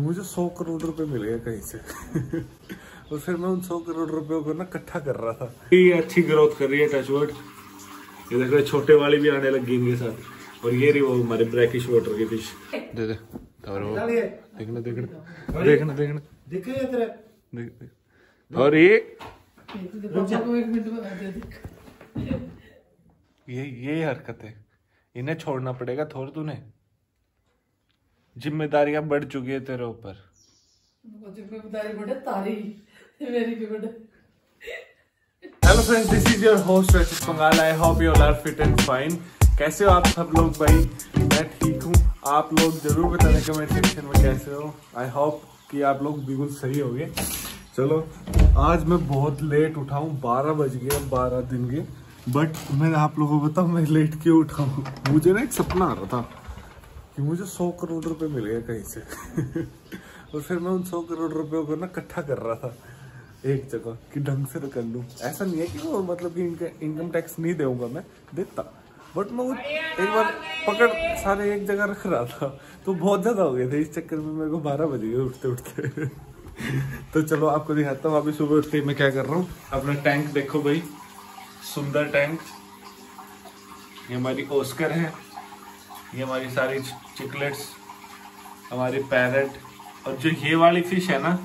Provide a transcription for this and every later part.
मुझे 100 करोड़ रुपए मिल गए कहीं से और फिर मैं उन 100 करोड़ रुपयों को ना इकट्ठा कर रहा था। ये अच्छी ग्रोथ कर रही है टचवर्ड। ये देख रहे छोटे वाले भी आने लगी इनके साथ। और ये रही वो हमारे ब्रैकिश वाटर की फिश। दे दे और वो देखना देखना देखना देखना देख ये तेरा देख। और ये रुक जा एक मिनट। ये हरकत है, इन्हें छोड़ना पड़ेगा थोर। तूने जिम्मेदारियां बढ़ चुकी है तेरे ऊपर। Hello friends, this is your host Rachit Pangal. I hope you all are fit and fine. कैसे हो आप सब लोग? भाई मैं ठीक हूँ, आप लोग जरूर बताना कमेंट सेक्शन में कैसे हो। आई होप कि आप लोग बिल्कुल सही हो गए। चलो आज मैं बहुत लेट उठा हूँ, 12 बज गए 12 दिन के। बट मैं आप लोगों को बताऊँ मैं लेट क्यों उठा हूँ। मुझे ना एक सपना आ रहा था कि मुझे 100 करोड़ रुपए मिल गए कहीं से और फिर मैं उन 100 करोड़ रुपयों को ना इकट्ठा कर रहा था एक जगह कि ढंग से कर लूँ। ऐसा नहीं है कि वो मतलब कि इनकम टैक्स नहीं देऊंगा, मैं देता। बट मैं वो एक बार पकड़ सारे एक जगह रख रहा था तो बहुत ज़्यादा हो गए थे। इस चक्कर में मेरे को 12 बज गए उठते उठते तो चलो आपको दिखाता हूँ अभी सुबह उठते मैं क्या कर रहा हूँ। अपना टैंक देखो भाई, सुंदर टैंक। ये हमारी ओस्कर है, ये हमारी सारी चिकलेट्स, हमारे पैरट। और जो ये वाली फिश है ना,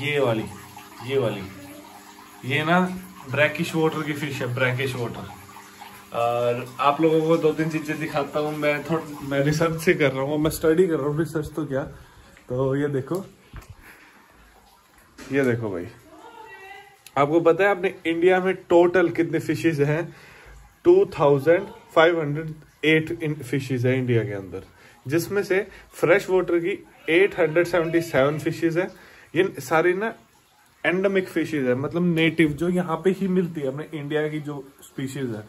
ये वाली ये ना ब्रैकिश वाटर की फिश है, ब्रैकिश वाटर। और आप लोगों को 2-3 चीज़ें दिखाता हूँ। मैं रिसर्च से कर रहा हूँ, मैं स्टडी कर रहा हूँ, रिसर्च तो क्या। तो ये देखो भाई, आपको पता है आपने इंडिया में टोटल कितने फिशेज हैं? 2508 फिशेज है इंडिया के अंदर, जिसमें से फ्रेश वाटर की 877 फिशेज है। ये सारी ना एंडेमिक फिशेज है, मतलब नेटिव जो यहाँ पे ही मिलती है, अपने इंडिया की जो स्पीशीज है,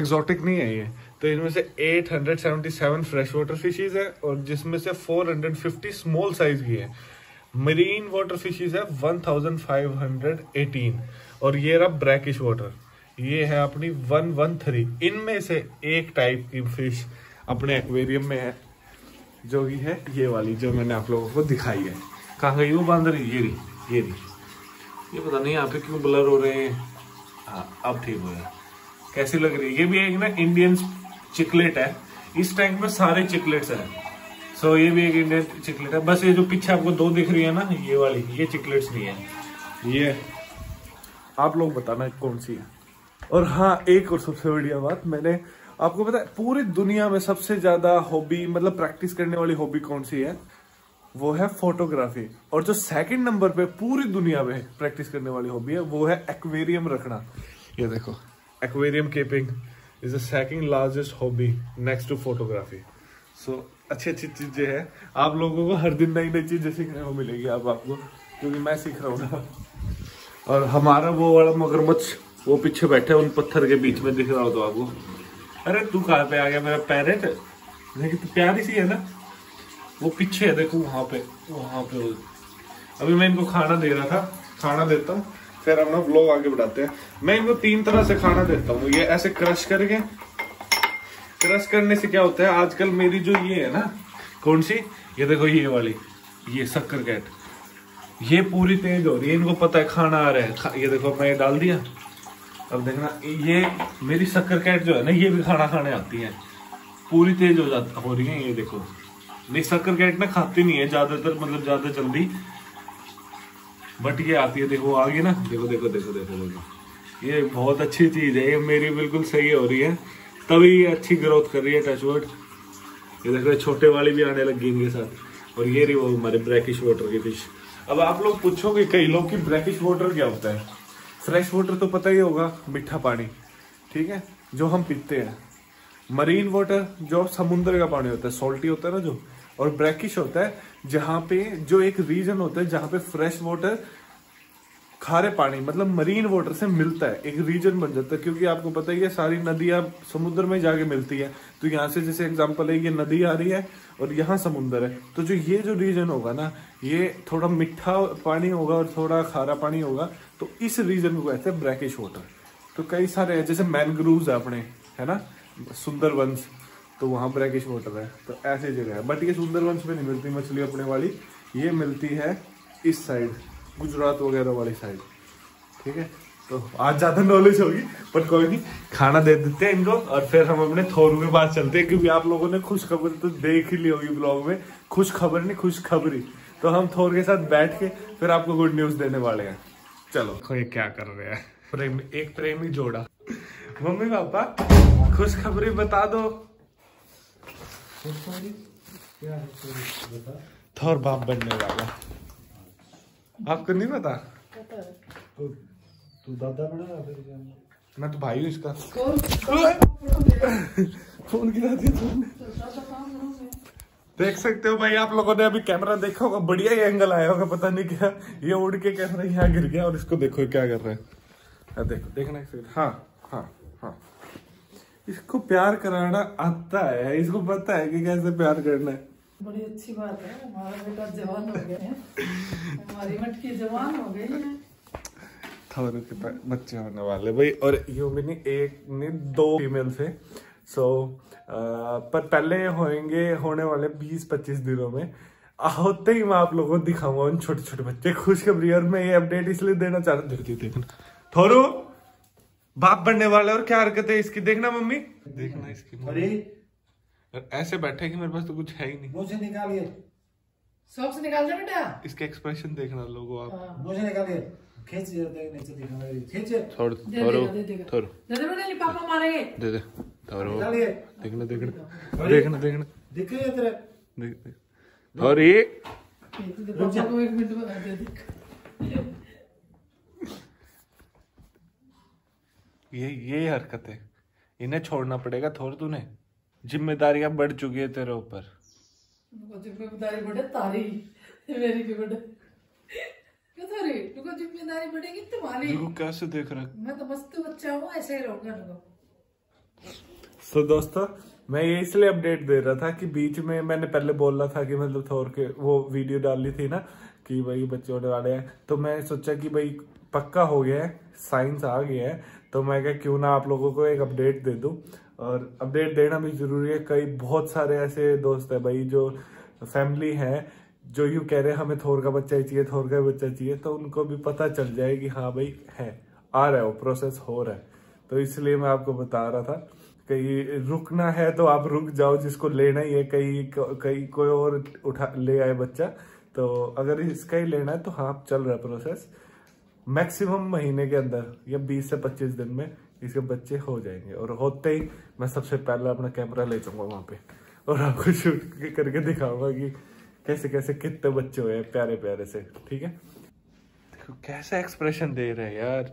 एक्सोटिक नहीं है ये। तो इनमें से 877 फ्रेश वाटर फिशेज है और जिसमें से 450 स्मॉल साइज की है। मरीन वाटर फिशेज है 1518 और ये रहा ब्रैकिश वाटर, ये है अपनी 113। इनमें से एक टाइप की फिश अपने एक्वेरियम में है जो कि है ये वाली, जो मैंने आप लोगों को दिखाई है। कहाँ गई वो बांध रही? ये पता नहीं यहाँ पे क्यों ब्लर हो रहे हैं। हाँ अब ठीक हो गया। कैसी लग रही है? ये भी एक ना इंडियन चिकलेट है। इस टैंक में सारे चिकलेट्स हैं। तो ये भी एक इंडियन चिकलेट है। बस ये जो पीछे आपको 2 दिख रही है ना, ये वाली, ये चिकलेट्स नहीं है। ये आप लोग बताना कौन सी है। और हाँ, एक और सबसे बढ़िया बात, मैंने आपको पता है पूरी दुनिया में सबसे ज्यादा हॉबी मतलब प्रैक्टिस करने वाली हॉबी कौन सी है? वो है फोटोग्राफी। और जो सेकंड नंबर पे पूरी दुनिया में प्रैक्टिस करने वाली हॉबी है वो है एक्वेरियम रखना। ये देखो, aquarium keeping is the second largest hobby next to photography. So अच्छी चीजें हैं। आप लोगों को हर दिन नई चीजें सीखने को मिलेगी आपको, क्योंकि मैं सीख रहा हूँ। और हमारा वो वाला मगरमच्छ वो पीछे बैठे उन पत्थर के बीच में, दिख रहा हो तो आपको। अरे तू कहाँ पे आ गया मेरा पैरेट? लेकिन तो प्यारी सी है ना, वो पीछे है देखो, वहाँ पे। अभी मैं इनको खाना दे रहा था, खाना देता हूँ फिर अपना व्लॉग आगे बढ़ाते हैं। मैं इनको 3 तरह से खाना देता हूँ। ये ऐसे क्रश करके, क्रश करने से क्या होता है, आजकल मेरी जो ये है ना, कौन सी, ये देखो ये वाली, ये सक्कर कैट, ये पूरी तेज हो रही है। इनको पता है खाना आ रहा है। ये देखो मैं ये डाल दिया। अब देखना ये मेरी सक्कर कैट जो है ना, ये भी खाना खाने आती है, पूरी तेज हो रही है। ये देखो, नहीं सक्कर कैट ना खाती नहीं है ज्यादातर, मतलब ज्यादा जल्दी, बट ये आती है। देखो आ गई ना, देखो देखो देखो देखो देखो, ये बहुत अच्छी चीज है। ये मेरी बिल्कुल सही हो रही है, तभी ये अच्छी ग्रोथ कर रही है टचवर्ड। ये देख रहे छोटे वाली भी आने लगी इनके साथ। और ये रही वो हमारे ब्रैकिश वाटर की फिश। अब आप लोग पूछोगे कई लोग कि ब्रैकिश वाटर क्या होता है? फ्रेश वाटर तो पता ही होगा, मीठा पानी, ठीक है, जो हम पीते हैं। मरीन वाटर जो समुद्र का पानी होता है, सॉल्टी होता है ना जो। और ब्रैकिश होता है जहाँ पे, जो एक रीजन होता है जहाँ पे फ्रेश वाटर खारे पानी मतलब मरीन वाटर से मिलता है, एक रीजन बन जाता है। क्योंकि आपको पता ही है सारी नदियाँ समुद्र में जाके मिलती है। तो यहाँ से जैसे एग्जांपल है, ये नदी आ रही है और यहाँ समुद्र है, तो जो ये जो रीजन होगा ना, ये थोड़ा मीठा पानी होगा और थोड़ा खारा पानी होगा। तो इस रीजन को कहते हैं ब्रैकिश वाटर। तो कई सारे हैं, जैसे मैनग्रूव्स है अपने, है ना, सुंदरबंस। तो वहाँ ब्रैकिश वाटर है, तो ऐसी जगह है। बट ये सुंदरवंश में नहीं मिलती मछली अपने वाली, ये मिलती है इस साइड गुजरात वगैरह वाली साइड, ठीक है। तो आज ज़्यादा नॉलेज होगी पर कोई नहीं, खाना दे देते हैं इनको और फिर हम अपने थोरू के पास चलते हैं, क्योंकि आप लोगों ने खुशखबरी तो देख ही ली होगी ब्लॉग में, खुशखबरी नहीं खुशखबरी। तो हम थोर के साथ बैठ के फिर आपको गुड न्यूज़ देने वाले हैं। चलो ये क्या कर रहे हैं, एक प्रेमी जोड़ा, मम्मी पापा खुशखबरी बता दो। थोर बाप बनने वाला, आपको नहीं पता? तू दादा बना, मैं तो भाई हूँ इसका। फोन गिरा दिया, देख सकते हो भाई आप लोगों ने, अभी कैमरा देखा होगा, बढ़िया ये एंगल आया होगा, पता नहीं क्या ये उड़ के कैमरा यहाँ गिर गया। और इसको देखो क्या कर रहे हैं, देखो देखना, हाँ हाँ हाँ, इसको प्यार कराना आता है, इसको पता है कि कैसे प्यार करना है। बड़ी अच्छी बात है, हमारा बेटा जवान हो गया है, हमारी मटकी जवान हो गई है, थोड़े के बच्चे होने वाले भाई। और यूं भी नहीं, एक नहीं दो फीमेल से, सो पर पहले होने वाले 20-25 दिनों में होते ही मैं आप लोगों को दिखाऊंगा उन छोटे छोटे बच्चे, खुशखबरी। और मैं ये अपडेट इसलिए देना चाह रहा हूँ, देखना थोरू बाप बनने वाला और क्या हरकत है इसकी, देखना मम्मी, देखना इसकी मम्मी। और ऐसे बैठे कि मेरे पास तो कुछ है ही नहीं, मुझे निकालिए, सब से निकाल दे बेटा, इसके एक्सप्रेशन देखना लोगों आप, मुझे निकालिए, खींच दे नीचे, दिखाना खींच, छोड़ थोरो थोरो दे दे बेटा, पापा मारेंगे, दे दे थोरो, निकालिए, देखना देखना देखना देखना, देख ये तेरे, देख देख, और ये रुक जा, एक मिनट में दे दे, ये हरकत है, इन्हें छोड़ना पड़ेगा थोर, तूने जिम्मेदारियां बढ़ चुकी है तेरे ऊपर, जिम्मेदारी बढ़े तारी मेरी भी बढ़े, क्यों जिम्मेदारी बढ़ेगी तुम्हारी, कैसे देख रहा, मैं तो बस तो बच्चा हूँ, ऐसे ही रहूंगा। तो दोस्तों मैं ये इसलिए अपडेट दे रहा था कि बीच में मैंने पहले बोल रहा था कि मतलब थोर के वो वीडियो डाली थी ना कि भाई बच्चे होने वाले हैं, तो मैं सोचा कि भाई पक्का हो गया है, साइंस आ गया है, तो मैं क्या क्यों ना आप लोगों को एक अपडेट दे दूं। और अपडेट देना भी ज़रूरी है, कई बहुत सारे ऐसे दोस्त हैं भाई जो फैमिली है जो यूँ कह रहे हैं हमें थोर का बच्चा ही चाहिए, थोर का बच्चा चाहिए, तो उनको भी पता चल जाए कि हाँ भाई है, आ रहा है, वो प्रोसेस हो रहा है। तो इसलिए मैं आपको बता रहा था, कहीं रुकना है तो आप रुक जाओ, जिसको लेना ही है, कहीं कोई और उठा ले आए बच्चा, तो अगर इसका ही लेना है तो हाँ चल रहा है प्रोसेस, मैक्सिमम महीने के अंदर या 20 से 25 दिन में इसके बच्चे हो जाएंगे। और होते ही मैं सबसे पहले अपना कैमरा ले जाऊंगा वहाँ पे और आपको शूट करके दिखाऊंगा कि कैसे कैसे कितने बच्चे हुए हैं प्यारे प्यारे से, ठीक है। देखो कैसा एक्सप्रेशन दे रहे हैं यार,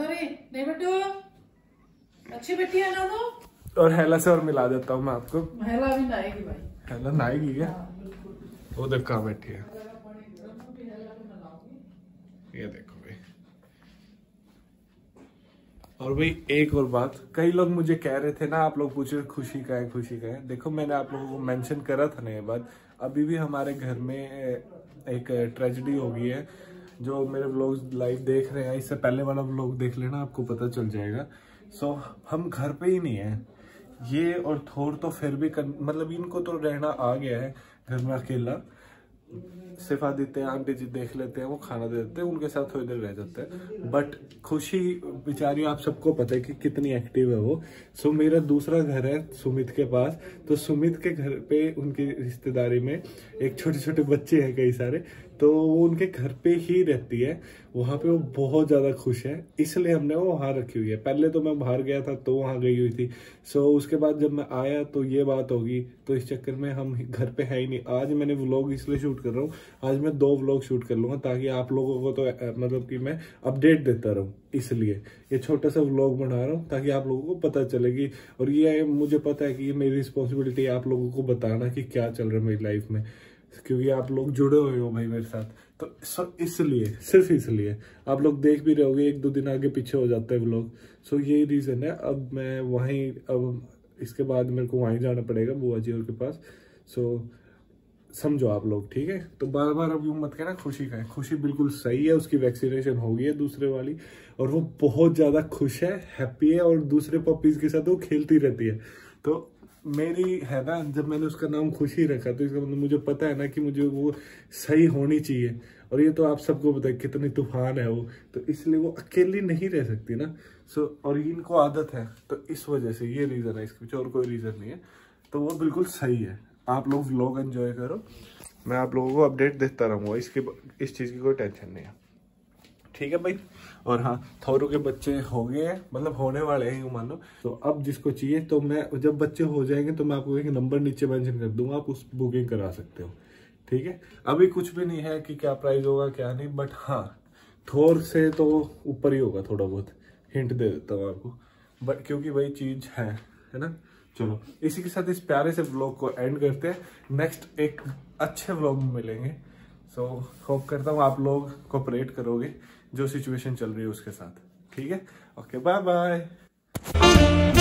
नहीं बेटू अच्छी बेटी है ना तो। और हेला से और मिला देता हूँ मैं आपको, हेला भी नाएगी भाई, हेला नाएगी क्या? वो देख कहाँ बैठी है, ये देखो भाई। और भाई एक और बात, कई लोग मुझे कह रहे थे ना, आप लोग पूछ रहे खुशी का है, खुशी का है। देखो मैंने आप लोगों को मेंशन करा था ना ये बात, अभी भी हमारे घर में एक ट्रेजेडी हो गई है, जो मेरे व्लॉग लाइव देख रहे हैं, इससे पहले वाला व्लॉग देख लेना, आपको पता चल जाएगा। सो हम घर पे ही नहीं है, ये और थोर तो फिर भी मतलब इनको तो रहना आ गया है घर में अकेला, सिर्फ आदित्य आंटी जी देख लेते हैं, वो खाना दे देते हैं, उनके साथ थोड़ी देर रह जाते हैं। बट खुशी बेचारी आप सबको पता है कि कितनी एक्टिव है वो। सो मेरा दूसरा घर है सुमित के पास, तो सुमित के घर पे उनकी रिश्तेदारी में एक छोटे छोटे बच्चे हैं कई सारे, तो वो उनके घर पे ही रहती है, वहाँ पे वो बहुत ज़्यादा खुश है, इसलिए हमने वो वहाँ रखी हुई है। पहले तो मैं बाहर गया था तो वहाँ गई हुई थी, सो उसके बाद जब मैं आया तो ये बात होगी, तो इस चक्कर में हम घर पे है ही नहीं। आज मैंने व्लॉग इसलिए शूट कर रहा हूँ, आज मैं 2 व्लॉग शूट कर लूँगा ताकि आप लोगों को तो मतलब कि मैं अपडेट देता रहूँ, इसलिए ये छोटा सा व्लॉग बना रहा हूँ ताकि आप लोगों को पता चलेगी। और ये मुझे पता है कि ये मेरी रिस्पॉन्सिबिलिटी है आप लोगों को बताना कि क्या चल रहा है मेरी लाइफ में, क्योंकि आप लोग जुड़े हुए हो भाई मेरे साथ, तो इसलिए सिर्फ इसलिए आप लोग देख भी रहोगे 1-2 दिन आगे पीछे हो जाता है व्लॉग। सो यही रीज़न है। अब मैं वहीं, अब इसके बाद मेरे को वहीं जाना पड़ेगा बुआ जी और के पास, सो समझो आप लोग, ठीक है। तो बार बार अब यूँ मत कहना खुशी का है, खुशी बिल्कुल सही है, उसकी वैक्सीनेशन हो गई है दूसरे वाली और वो बहुत ज़्यादा खुश है, हैप्पी है और दूसरे पपीज़ के साथ वो खेलती रहती है। तो मेरी है ना, जब मैंने उसका नाम खुशी रखा तो इसका मतलब मुझे पता है ना कि मुझे वो सही होनी चाहिए। और ये तो आप सबको पता है कितनी तूफान है वो, तो इसलिए वो अकेली नहीं रह सकती ना। सो और इनको आदत है, तो इस वजह से ये रीज़न है, इसके पीछे और कोई रीज़न नहीं है। तो वो बिल्कुल सही है, आप लोग व्लॉग एंजॉय करो, मैं आप लोगों को अपडेट देता रहूँगा, इसके इस चीज़ की कोई टेंशन नहीं है, ठीक है भाई। और हाँ, थोरू के बच्चे हो गए हैं, मतलब होने वाले हैं मानो। तो अब जिसको चाहिए तो मैं जब बच्चे हो जाएंगे तो मैं आपको एक नंबर नीचे मेंशन कर दूंगा, आप उस बुकिंग करा सकते हो, ठीक है। अभी कुछ भी नहीं है कि क्या प्राइस होगा क्या नहीं, बट हाँ थोर से तो ऊपर ही होगा, थोड़ा बहुत हिंट दे देता हूँ आपको, बट क्योंकि वही चीज़ है ना। चलो इसी के साथ इस प्यारे से व्लॉग को एंड करते हैं, नेक्स्ट एक अच्छे व्लॉग में मिलेंगे। सो होप करता हूँ आप लोग कोऑपरेट करोगे जो सिचुएशन चल रही है उसके साथ, ठीक है। Okay, bye bye.